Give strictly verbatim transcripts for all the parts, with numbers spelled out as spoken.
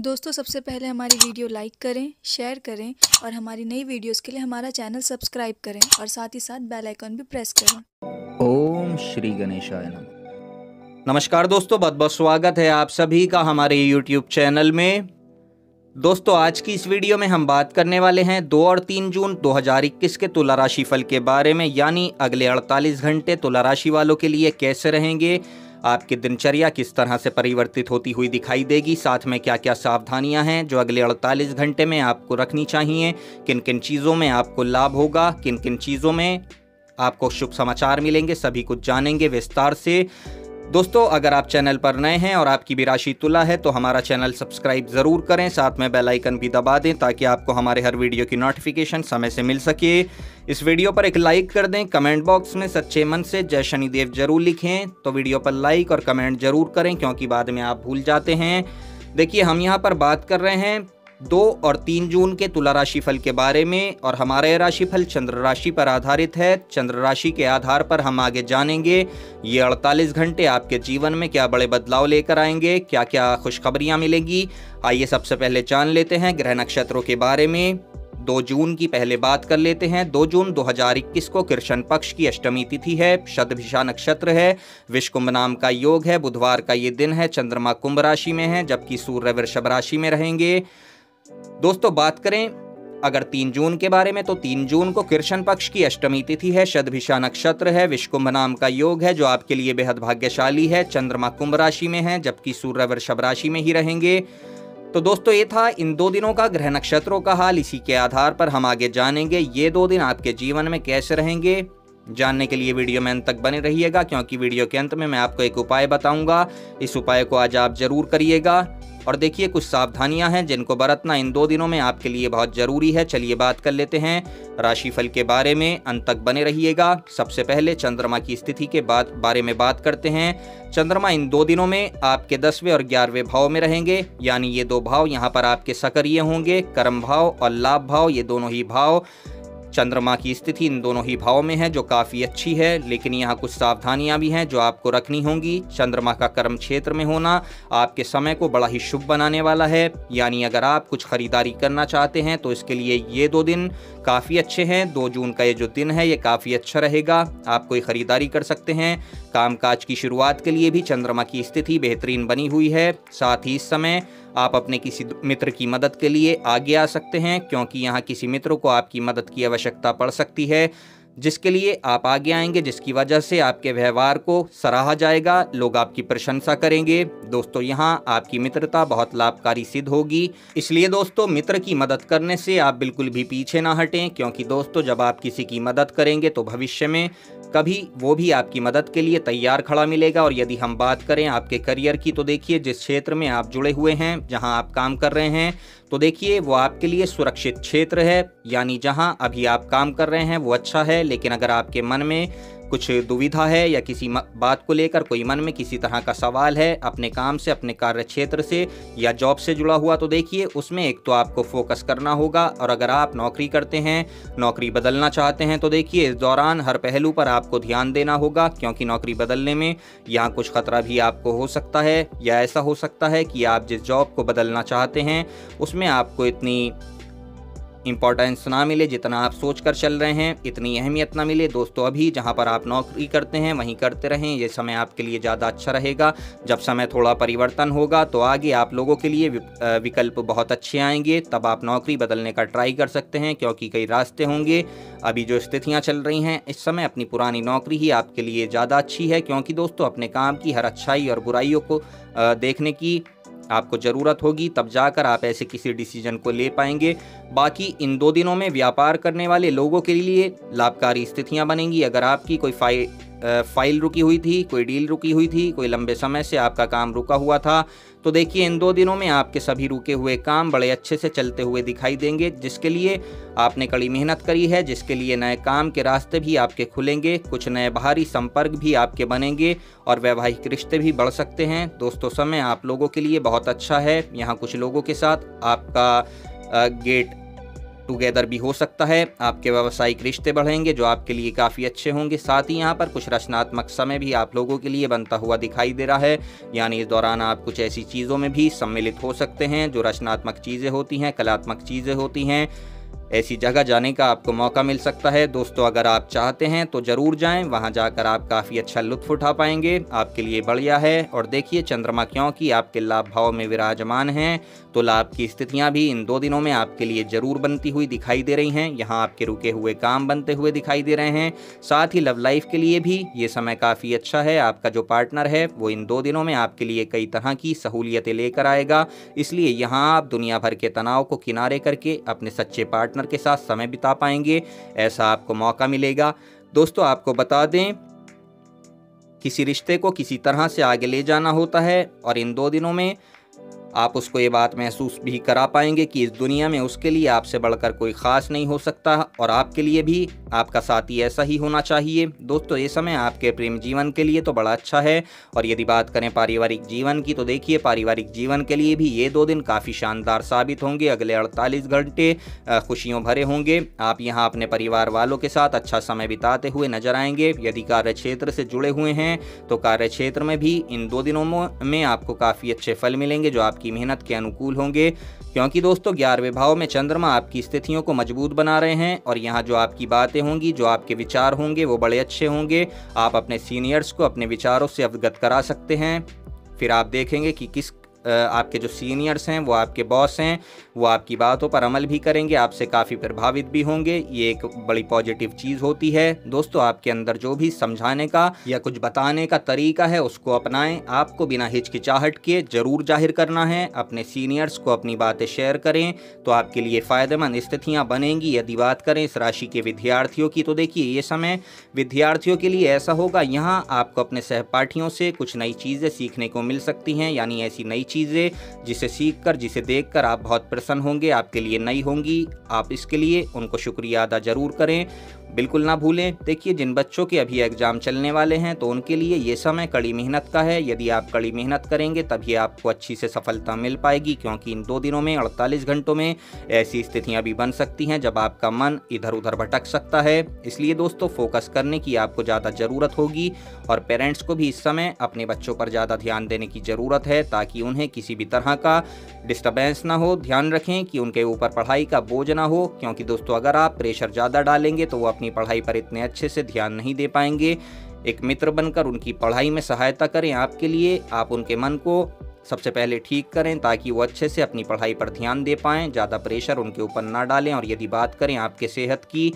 दोस्तों सबसे पहले हमारी वीडियो लाइक करें, शेयर करें और हमारी नई वीडियोस के लिए हमारा चैनल सब्सक्राइब करें और साथ ही साथ बेल आइकन भी प्रेस करें। ओम श्री गणेशाय नमः। नमस्कार दोस्तों, बहुत बहुत स्वागत है आप सभी का हमारे यूट्यूब चैनल में। दोस्तों आज की इस वीडियो में हम बात करने वाले हैं दो और तीन जून दो हजार इक्कीस के तुला राशि फल के बारे में, यानी अगले अड़तालीस घंटे तुला राशि वालों के लिए कैसे रहेंगे, आपकी दिनचर्या किस तरह से परिवर्तित होती हुई दिखाई देगी, साथ में क्या क्या सावधानियां हैं जो अगले अड़तालीस घंटे में आपको रखनी चाहिए, किन किन चीज़ों में आपको लाभ होगा, किन किन चीज़ों में आपको शुभ समाचार मिलेंगे, सभी कुछ जानेंगे विस्तार से। दोस्तों अगर आप चैनल पर नए हैं और आपकी भी राशि तुला है तो हमारा चैनल सब्सक्राइब ज़रूर करें, साथ में बेल आइकन भी दबा दें ताकि आपको हमारे हर वीडियो की नोटिफिकेशन समय से मिल सके। इस वीडियो पर एक लाइक कर दें, कमेंट बॉक्स में सच्चे मन से जय शनिदेव जरूर लिखें। तो वीडियो पर लाइक और कमेंट ज़रूर करें क्योंकि बाद में आप भूल जाते हैं। देखिए हम यहाँ पर बात कर रहे हैं दो और तीन जून के तुला राशि फल के बारे में, और हमारा यह राशिफल चंद्र राशि पर आधारित है। चंद्र राशि के आधार पर हम आगे जानेंगे ये अड़तालीस घंटे आपके जीवन में क्या बड़े बदलाव लेकर आएंगे, क्या क्या खुशखबरियां मिलेंगी। आइए सबसे पहले जान लेते हैं ग्रह नक्षत्रों के बारे में। दो जून की पहले बात कर लेते हैं। दो जून दो हजार इक्कीस को कृष्ण पक्ष की अष्टमी तिथि है, शतभिषा नक्षत्र है, विषकुंभ नाम का योग है, बुधवार का ये दिन है। चंद्रमा कुंभ राशि में है जबकि सूर्य वृषभ राशि में रहेंगे। दोस्तों बात करें अगर तीन जून के बारे में तो तीन जून को कृष्ण पक्ष की अष्टमी तिथि है, शतभिषा नक्षत्र है, विषकुंभ नाम का योग है जो आपके लिए बेहद भाग्यशाली है। चंद्रमा कुंभ राशि में है जबकि सूर्य वृषभ राशि में ही रहेंगे। तो दोस्तों ये था इन दो दिनों का ग्रह नक्षत्रों का हाल। इसी के आधार पर हम आगे जानेंगे ये दो दिन आपके जीवन में कैसे रहेंगे। जानने के लिए वीडियो में अंत तक बने रहिएगा क्योंकि वीडियो के अंत में मैं आपको एक उपाय बताऊंगा। इस उपाय को आज आप जरूर करिएगा। और देखिए कुछ सावधानियां हैं जिनको बरतना इन दो दिनों में आपके लिए बहुत ज़रूरी है। चलिए बात कर लेते हैं राशिफल के बारे में, अंत तक बने रहिएगा। सबसे पहले चंद्रमा की स्थिति के बाद बारे में बात करते हैं। चंद्रमा इन दो दिनों में आपके दसवें और ग्यारहवें भाव में रहेंगे, यानी ये दो भाव यहाँ पर आपके सक्रिय होंगे, कर्म भाव और लाभ भाव, ये दोनों ही भाव। चंद्रमा की स्थिति इन दोनों ही भावों में है जो काफ़ी अच्छी है, लेकिन यहाँ कुछ सावधानियाँ भी हैं जो आपको रखनी होंगी। चंद्रमा का कर्म क्षेत्र में होना आपके समय को बड़ा ही शुभ बनाने वाला है, यानी अगर आप कुछ खरीदारी करना चाहते हैं तो इसके लिए ये दो दिन काफ़ी अच्छे हैं। दो जून का ये जो दिन है ये काफ़ी अच्छा रहेगा, आप कोई ख़रीदारी कर सकते हैं। कामकाज की शुरुआत के लिए भी चंद्रमा की स्थिति बेहतरीन बनी हुई है। साथ ही इस समय आप अपने किसी मित्र की मदद के लिए आगे आ सकते हैं क्योंकि यहाँ किसी मित्र को आपकी मदद की आवश्यकता पड़ सकती है, जिसके लिए आप आगे आएंगे, जिसकी वजह से आपके व्यवहार को सराहा जाएगा, लोग आपकी प्रशंसा करेंगे। दोस्तों यहाँ आपकी मित्रता बहुत लाभकारी सिद्ध होगी, इसलिए दोस्तों मित्र की मदद करने से आप बिल्कुल भी पीछे ना हटें क्योंकि दोस्तों जब आप किसी की मदद करेंगे तो भविष्य में कभी वो भी आपकी मदद के लिए तैयार खड़ा मिलेगा। और यदि हम बात करें आपके करियर की तो देखिए जिस क्षेत्र में आप जुड़े हुए हैं, जहाँ आप काम कर रहे हैं, तो देखिए वो आपके लिए सुरक्षित क्षेत्र है, यानी जहाँ अभी आप काम कर रहे हैं वो अच्छा है। लेकिन अगर आपके मन में कुछ दुविधा है या किसी बात को लेकर कोई मन में किसी तरह का सवाल है अपने काम से, अपने कार्य क्षेत्र से या जॉब से जुड़ा हुआ, तो देखिए उसमें एक तो आपको फोकस करना होगा। और अगर आप नौकरी करते हैं, नौकरी बदलना चाहते हैं, तो देखिए इस दौरान हर पहलू पर आपको ध्यान देना होगा क्योंकि नौकरी बदलने में यहाँ कुछ खतरा भी आपको हो सकता है, या ऐसा हो सकता है कि आप जिस जॉब को बदलना चाहते हैं उसमें आपको इतनी इम्पॉर्टेंस ना मिले जितना आप सोच कर चल रहे हैं, इतनी अहमियत ना मिले। दोस्तों अभी जहां पर आप नौकरी करते हैं वहीं करते रहें, ये समय आपके लिए ज़्यादा अच्छा रहेगा। जब समय थोड़ा परिवर्तन होगा तो आगे आप लोगों के लिए विकल्प बहुत अच्छे आएंगे, तब आप नौकरी बदलने का ट्राई कर सकते हैं क्योंकि कई रास्ते होंगे। अभी जो स्थितियाँ चल रही हैं इस समय अपनी पुरानी नौकरी ही आपके लिए ज़्यादा अच्छी है क्योंकि दोस्तों अपने काम की हर अच्छाई और बुराइयों को देखने की आपको ज़रूरत होगी, तब जाकर आप ऐसे किसी डिसीजन को ले पाएंगे। बाकी इन दो दिनों में व्यापार करने वाले लोगों के लिए लाभकारी स्थितियां बनेंगी। अगर आपकी कोई फाइल फाइल रुकी हुई थी, कोई डील रुकी हुई थी, कोई लंबे समय से आपका काम रुका हुआ था, तो देखिए इन दो दिनों में आपके सभी रुके हुए काम बड़े अच्छे से चलते हुए दिखाई देंगे, जिसके लिए आपने कड़ी मेहनत करी है, जिसके लिए नए काम के रास्ते भी आपके खुलेंगे, कुछ नए बाहरी संपर्क भी आपके बनेंगे और वैवाहिक रिश्ते भी बढ़ सकते हैं। दोस्तों समय आप लोगों के लिए बहुत अच्छा है, यहाँ कुछ लोगों के साथ आपका गेट टुगेदर भी हो सकता है। आपके व्यावसायिक रिश्ते बढ़ेंगे जो आपके लिए काफ़ी अच्छे होंगे। साथ ही यहाँ पर कुछ रचनात्मक समय भी आप लोगों के लिए बनता हुआ दिखाई दे रहा है, यानी इस दौरान आप कुछ ऐसी चीज़ों में भी सम्मिलित हो सकते हैं जो रचनात्मक चीज़ें होती हैं, कलात्मक चीज़ें होती हैं। ऐसी जगह जाने का आपको मौका मिल सकता है। दोस्तों, अगर आप चाहते हैं तो ज़रूर जाएं, वहां जाकर आप काफ़ी अच्छा लुत्फ उठा पाएंगे, आपके लिए बढ़िया है। और देखिए, चंद्रमा क्योंकि आपके लाभ भाव में विराजमान हैं तो लाभ की स्थितियां भी इन दो दिनों में आपके लिए ज़रूर बनती हुई दिखाई दे रही हैं। यहाँ आपके रुके हुए काम बनते हुए दिखाई दे रहे हैं। साथ ही लव लाइफ के लिए भी ये समय काफ़ी अच्छा है। आपका जो पार्टनर है वो इन दो दिनों में आपके लिए कई तरह की सहूलियतें लेकर आएगा, इसलिए यहाँ आप दुनिया भर के तनाव को किनारे करके अपने सच्चे पार्टनर के साथ समय बिता पाएंगे, ऐसा आपको मौका मिलेगा। दोस्तों, आपको बता दें, किसी रिश्ते को किसी तरह से आगे ले जाना होता है और इन दो दिनों में आप उसको ये बात महसूस भी करा पाएंगे कि इस दुनिया में उसके लिए आपसे बढ़कर कोई ख़ास नहीं हो सकता और आपके लिए भी आपका साथी ऐसा ही होना चाहिए। दोस्तों, ये समय आपके प्रेम जीवन के लिए तो बड़ा अच्छा है। और यदि बात करें पारिवारिक जीवन की तो देखिए, पारिवारिक जीवन के लिए भी ये दो दिन काफ़ी शानदार साबित होंगे। अगले अड़तालीस घंटे खुशियों भरे होंगे। आप यहाँ अपने परिवार वालों के साथ अच्छा समय बिताते हुए नजर आएंगे। यदि कार्य क्षेत्र से जुड़े हुए हैं तो कार्य क्षेत्र में भी इन दो दिनों में आपको काफ़ी अच्छे फल मिलेंगे जो आप की मेहनत के अनुकूल होंगे, क्योंकि दोस्तों ग्यारहवें भाव में चंद्रमा आपकी स्थितियों को मजबूत बना रहे हैं। और यहाँ जो आपकी बातें होंगी, जो आपके विचार होंगे वो बड़े अच्छे होंगे। आप अपने सीनियर्स को अपने विचारों से अवगत करा सकते हैं। फिर आप देखेंगे कि किस आपके जो सीनियर्स हैं वो आपके बॉस हैं, वो आपकी बातों पर अमल भी करेंगे, आपसे काफ़ी प्रभावित भी होंगे। ये एक बड़ी पॉजिटिव चीज़ होती है। दोस्तों, आपके अंदर जो भी समझाने का या कुछ बताने का तरीका है उसको अपनाएं। आपको बिना हिचकिचाहट के ज़रूर जाहिर करना है। अपने सीनियर्स को अपनी बातें शेयर करें तो आपके लिए फ़ायदेमंद स्थितियाँ बनेंगी। यदि बात करें इस राशि के विद्यार्थियों की तो देखिए, ये समय विद्यार्थियों के लिए ऐसा होगा, यहाँ आपको अपने सहपाठियों से कुछ नई चीज़ें सीखने को मिल सकती हैं, यानी ऐसी नई चीज़ें जिसे सीखकर, जिसे देखकर आप बहुत प्रसन्न होंगे, आपके लिए नई होंगी। आप इसके लिए उनको शुक्रिया अदा जरूर करें, बिल्कुल ना भूलें। देखिए, जिन बच्चों के अभी एग्ज़ाम चलने वाले हैं तो उनके लिए ये समय कड़ी मेहनत का है। यदि आप कड़ी मेहनत करेंगे तभी आपको अच्छी से सफलता मिल पाएगी, क्योंकि इन दो दिनों में अड़तालीस घंटों में ऐसी स्थितियां भी बन सकती हैं जब आपका मन इधर उधर भटक सकता है। इसलिए दोस्तों, फोकस करने की आपको ज़्यादा ज़रूरत होगी और पेरेंट्स को भी इस समय अपने बच्चों पर ज़्यादा ध्यान देने की ज़रूरत है ताकि उन्हें किसी भी तरह का डिस्टर्बेंस ना हो। ध्यान रखें कि उनके ऊपर पढ़ाई का बोझ ना हो, क्योंकि दोस्तों अगर आप प्रेशर ज़्यादा डालेंगे तो वो अपनी पढ़ाई पर इतने अच्छे से ध्यान नहीं दे पाएंगे। एक मित्र बनकर उनकी पढ़ाई में सहायता करें। आपके लिए आप उनके मन को सबसे पहले ठीक करें ताकि वो अच्छे से अपनी पढ़ाई पर ध्यान दे पाएँ, ज़्यादा प्रेशर उनके ऊपर ना डालें। और यदि बात करें आपके सेहत की,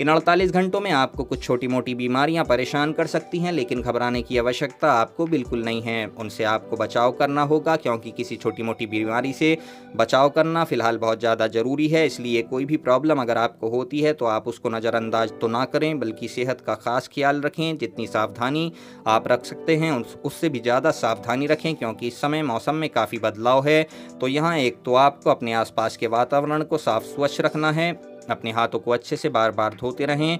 इन अड़तालीस घंटों में आपको कुछ छोटी मोटी बीमारियां परेशान कर सकती हैं, लेकिन घबराने की आवश्यकता आपको बिल्कुल नहीं है। उनसे आपको बचाव करना होगा, क्योंकि किसी छोटी मोटी बीमारी से बचाव करना फ़िलहाल बहुत ज़्यादा ज़रूरी है। इसलिए कोई भी प्रॉब्लम अगर आपको होती है तो आप उसको नज़रअंदाज तो ना करें, बल्कि सेहत का ख़ास ख्याल रखें। जितनी सावधानी आप रख सकते हैं उससे भी ज़्यादा सावधानी रखें, क्योंकि इस समय मौसम में काफ़ी बदलाव है। तो यहाँ एक तो आपको अपने आसपास के वातावरण को साफ़ स्वच्छ रखना है। अपने हाथों को अच्छे से बार बार धोते रहें।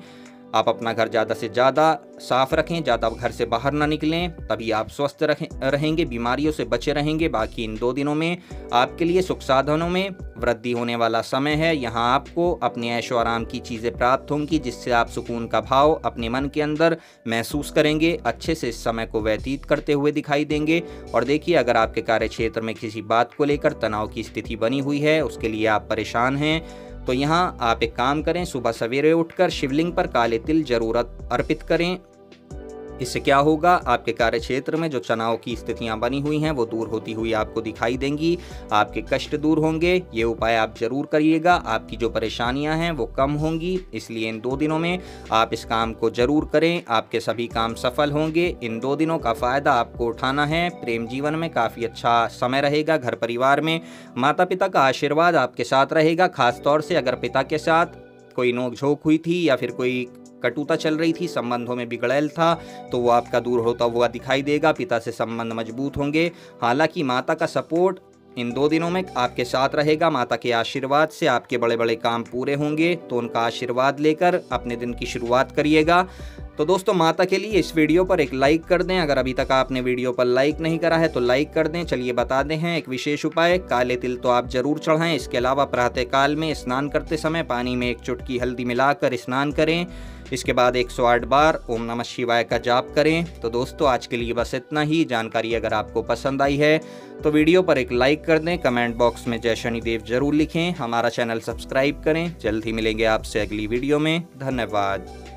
आप अपना घर ज़्यादा से ज़्यादा साफ़ रखें, ज़्यादा घर से बाहर ना निकलें, तभी आप स्वस्थ रहें रहेंगे बीमारियों से बचे रहेंगे। बाकी इन दो दिनों में आपके लिए सुख साधनों में वृद्धि होने वाला समय है। यहाँ आपको अपने ऐशो आराम की चीज़ें प्राप्त होंगी, जिससे आप सुकून का भाव अपने मन के अंदर महसूस करेंगे, अच्छे से इस समय को व्यतीत करते हुए दिखाई देंगे। और देखिए, अगर आपके कार्य क्षेत्र में किसी बात को लेकर तनाव की स्थिति बनी हुई है, उसके लिए आप परेशान हैं, तो यहाँ आप एक काम करें, सुबह सवेरे उठकर शिवलिंग पर काले तिल जरूर अर्पित करें। इससे क्या होगा, आपके कार्य क्षेत्र में जो तनाव की स्थितियां बनी हुई हैं वो दूर होती हुई आपको दिखाई देंगी, आपके कष्ट दूर होंगे। ये उपाय आप ज़रूर करिएगा, आपकी जो परेशानियां हैं वो कम होंगी। इसलिए इन दो दिनों में आप इस काम को ज़रूर करें, आपके सभी काम सफल होंगे। इन दो दिनों का फ़ायदा आपको उठाना है। प्रेम जीवन में काफ़ी अच्छा समय रहेगा। घर परिवार में माता पिता का आशीर्वाद आपके साथ रहेगा। खासतौर से अगर पिता के साथ कोई नोकझोंक हुई थी या फिर कोई कटुता चल रही थी, संबंधों में बिगड़ैल था, तो वो आपका दूर होता हुआ दिखाई देगा। पिता से संबंध मजबूत होंगे। हालांकि माता का सपोर्ट इन दो दिनों में आपके साथ रहेगा। माता के आशीर्वाद से आपके बड़े बड़े काम पूरे होंगे, तो उनका आशीर्वाद लेकर अपने दिन की शुरुआत करिएगा। तो दोस्तों माता के लिए इस वीडियो पर एक लाइक कर दें। अगर अभी तक आपने वीडियो पर लाइक नहीं करा है तो लाइक कर दें। चलिए बता दें हैं एक विशेष उपाय। काले तिल तो आप जरूर चढ़ाएं, इसके अलावा प्रातः काल में स्नान करते समय पानी में एक चुटकी हल्दी मिलाकर स्नान करें। इसके बाद एक सौ आठ बार ओम नमः शिवाय का जाप करें। तो दोस्तों आज के लिए बस इतना ही। जानकारी अगर आपको पसंद आई है तो वीडियो पर एक लाइक कर दें। कमेंट बॉक्स में जय शनिदेव जरूर लिखें। हमारा चैनल सब्सक्राइब करें। जल्द ही मिलेंगे आपसे अगली वीडियो में। धन्यवाद।